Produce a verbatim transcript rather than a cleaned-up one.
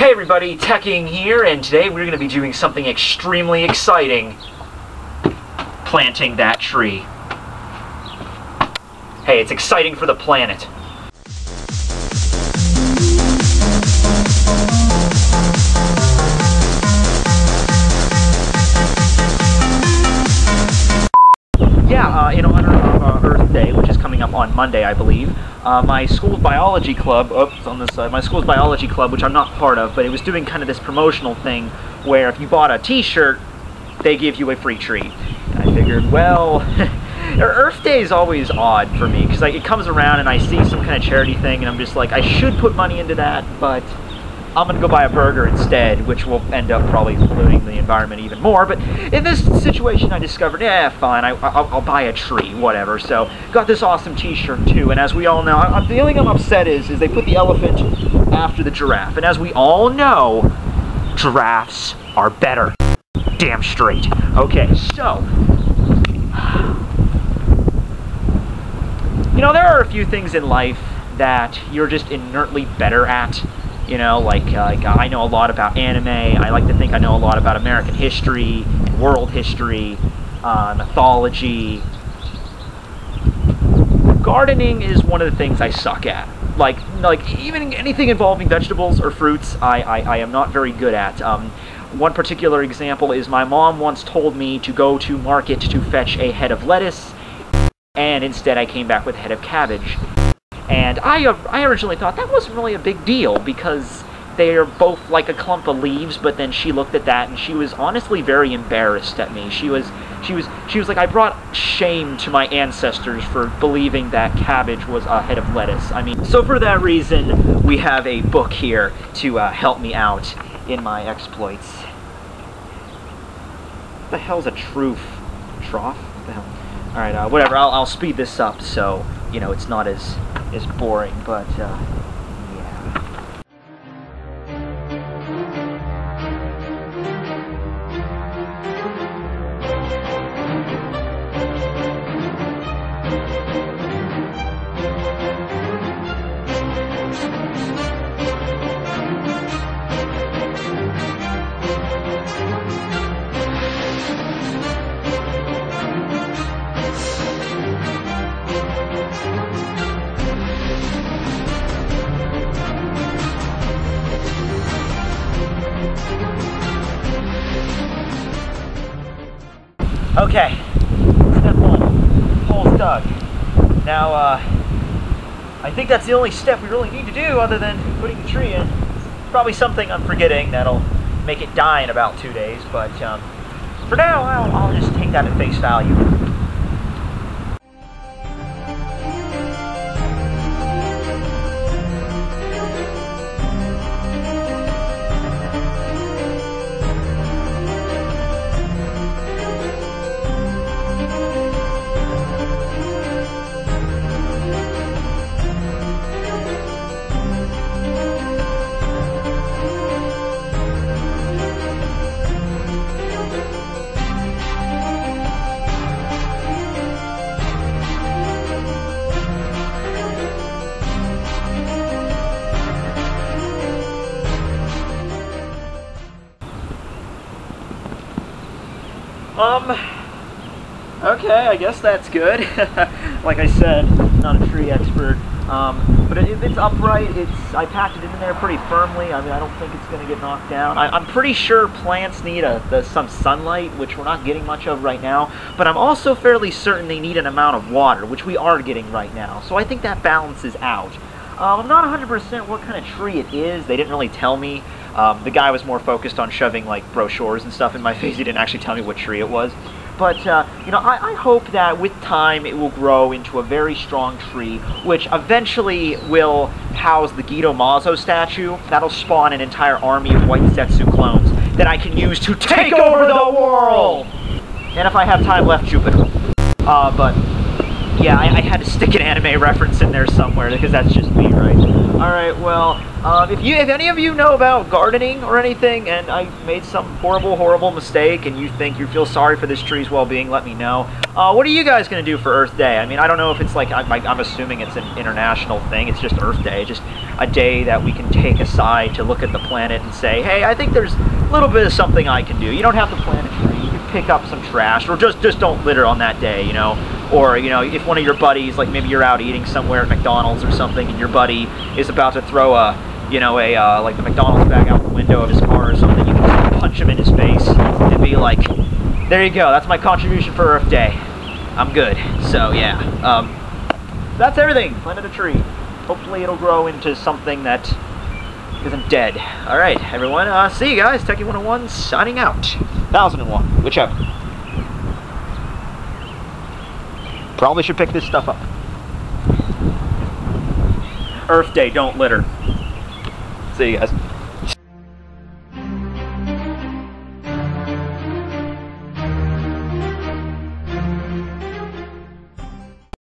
Hey everybody, Tekking here, and today we're going to be doing something extremely exciting. Planting that tree. Hey, it's exciting for the planet. Yeah, uh, in honor of uh, Earth Day, which is coming up on Monday, I believe, Uh, my school's biology club, oops, on this side, my school's biology club, which I'm not part of, but it was doing kind of this promotional thing where if you bought a t-shirt, they give you a free treat. And I figured, well, Earth Day is always odd for me, because like, it comes around and I see some kind of charity thing, and I'm just like, I should put money into that, but I'm going to go buy a burger instead, which will end up probably polluting the environment even more. But in this situation, I discovered, yeah, fine, I, I'll, I'll buy a tree, whatever. So got this awesome t-shirt too, and as we all know, I'm, the only thing I'm upset is, is they put the elephant after the giraffe. And as we all know, giraffes are better. Damn straight. Okay, so, you know, there are a few things in life that you're just inertly better at. You know, like, uh, like I know a lot about anime. I like to think I know a lot about American history, and world history, uh, mythology. Gardening is one of the things I suck at. Like, like even anything involving vegetables or fruits, I, I, I am not very good at. Um, one particular example is my mom once told me to go to market to fetch a head of lettuce, and instead I came back with a head of cabbage. And I, I originally thought that wasn't really a big deal because they are both like a clump of leaves, but then she looked at that and she was honestly very embarrassed at me. She was, she was, she was like, I brought shame to my ancestors for believing that cabbage was a head of lettuce. I mean, so for that reason, we have a book here to uh, help me out in my exploits. What the hell's a troof? Trough? What the hell? All right, uh, whatever, I'll, I'll speed this up so, you know, it's not as... is boring, but uh, yeah. Okay, step one, hole's dug. Now, uh, I think that's the only step we really need to do other than putting the tree in. It's probably something I'm forgetting that'll make it die in about two days, but um, for now, I'll, I'll just take that at face value. Um, okay, I guess that's good. Like I said, not a tree expert, um, but if it's upright, it's, I packed it in there pretty firmly. I mean, I don't think it's going to get knocked down. I, I'm pretty sure plants need a, the, some sunlight, which we're not getting much of right now, but I'm also fairly certain they need an amount of water, which we are getting right now, so I think that balances out. Um, I'm not one hundred percent what kind of tree it is. They didn't really tell me. Um, the guy was more focused on shoving like brochures and stuff in my face. He didn't actually tell me what tree it was. But, uh, you know, I, I hope that with time it will grow into a very strong tree, which eventually will house the Gidomazo statue. That'll spawn an entire army of white zetsu clones that I can use to take, take over the world! And if I have time left, Jupiter. Uh, but, yeah, I, I had to stick an anime reference in there somewhere, because that's just me, right? Alright, well... Um, if you, if any of you know about gardening or anything, and I made some horrible, horrible mistake, and you think you feel sorry for this tree's well-being, let me know. Uh, what are you guys going to do for Earth Day? I mean, I don't know if it's like, I'm, I'm assuming it's an international thing, it's just Earth Day. Just, a day that we can take aside to look at the planet and say, hey, I think there's a little bit of something I can do. You don't have to plant a tree. You can pick up some trash, or just, just don't litter on that day, you know. Or, you know, if one of your buddies, like maybe you're out eating somewhere at McDonald's or something, and your buddy is about to throw a, you know, a, uh, like the McDonald's bag out the window of his car or something, you can just punch him in his face and be like, there you go, that's my contribution for Earth Day. I'm good. So, yeah. Um, that's everything. Planted a tree. Hopefully it'll grow into something that isn't dead. Alright, everyone. Uh, see you guys. Techie one oh one signing out. one thousand one. Whichever. Probably should pick this stuff up. Earth Day, don't litter. See you guys.